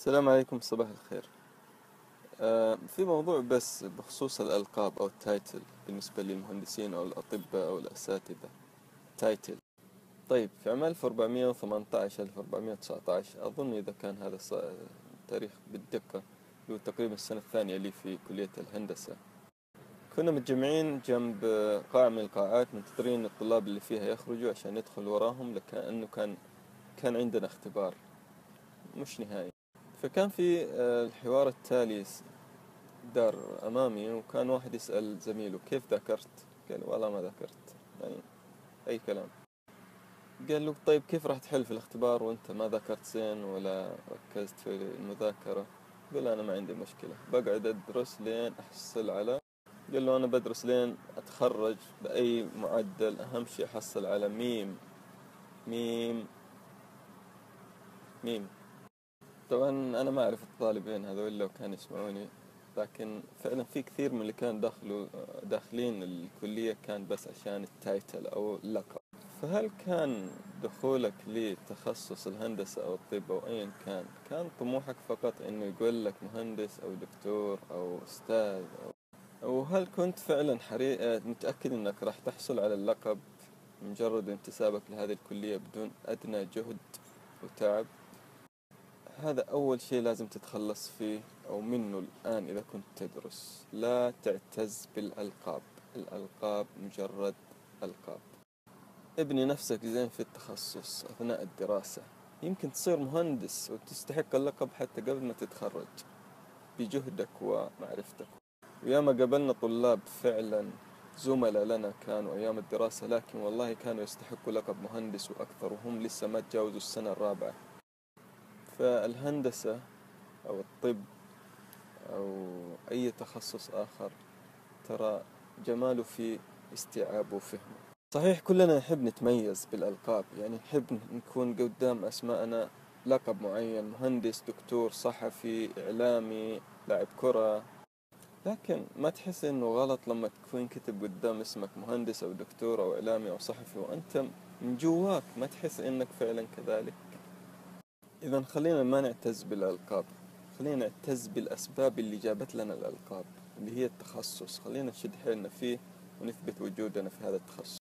السلام عليكم، صباح الخير. في موضوع بس بخصوص الألقاب أو التايتل بالنسبة للمهندسين أو الأطباء أو الأساتذة. تايتل، طيب في عام 1418 1419 أظن، إذا كان هذا التاريخ بالدقة، هو تقريبا السنة الثانية لي في كلية الهندسة. كنا متجمعين جنب قاعة من القاعات منتظرين الطلاب اللي فيها يخرجوا عشان ندخل وراهم، لأنه كان عندنا اختبار مش نهائي. فكان في الحوار التالي دار أمامي، وكان واحد يسأل زميله كيف ذاكرت؟ قال والله ما ذاكرت، يعني أي كلام. قال له طيب كيف راح تحل في الاختبار وأنت ما ذاكرت زين ولا ركزت في المذاكرة؟ قال أنا ما عندي مشكلة، بقعد أدرس لين أحصل على. قال له أنا بدرس لين أتخرج بأي معدل، أهم شيء أحصل على ميم. طبعا أنا ما أعرف الطالبين هذول لو كانوا يسمعوني، لكن فعلا في كثير من اللي كان داخلين الكلية كان بس عشان التايتل أو اللقب. فهل كان دخولك لتخصص الهندسة أو الطب أو أيا كان طموحك فقط إنه يقول لك مهندس أو دكتور أو أستاذ أو هل كنت فعلا متأكد إنك راح تحصل على اللقب مجرد انتسابك لهذه الكلية بدون أدنى جهد وتعب؟ هذا أول شيء لازم تتخلص فيه أو منه الآن إذا كنت تدرس. لا تعتز بالألقاب، الألقاب مجرد ألقاب. ابني نفسك زين في التخصص أثناء الدراسة، يمكن تصير مهندس وتستحق اللقب حتى قبل ما تتخرج بجهدك ومعرفتك. وياما قابلنا طلاب فعلا زملاء لنا كانوا أيام الدراسة، لكن والله كانوا يستحقوا لقب مهندس وأكثر وهم لسه ما تجاوزوا السنة الرابعة. فالهندسة أو الطب أو أي تخصص آخر ترى جماله في استيعابه وفهمه. صحيح كلنا نحب نتميز بالألقاب، يعني نحب نكون قدام أسماءنا لقب معين، مهندس، دكتور، صحفي، إعلامي، لاعب كرة. لكن ما تحس إنه غلط لما تكون كتب قدام اسمك مهندس أو دكتور أو إعلامي أو صحفي وأنت من جواك ما تحس إنك فعلا كذلك؟ إذا خلينا ما نعتز بالألقاب، خلينا نعتز بالأسباب اللي جابت لنا الألقاب اللي هي التخصص. خلينا نشد حيلنا فيه ونثبت وجودنا في هذا التخصص.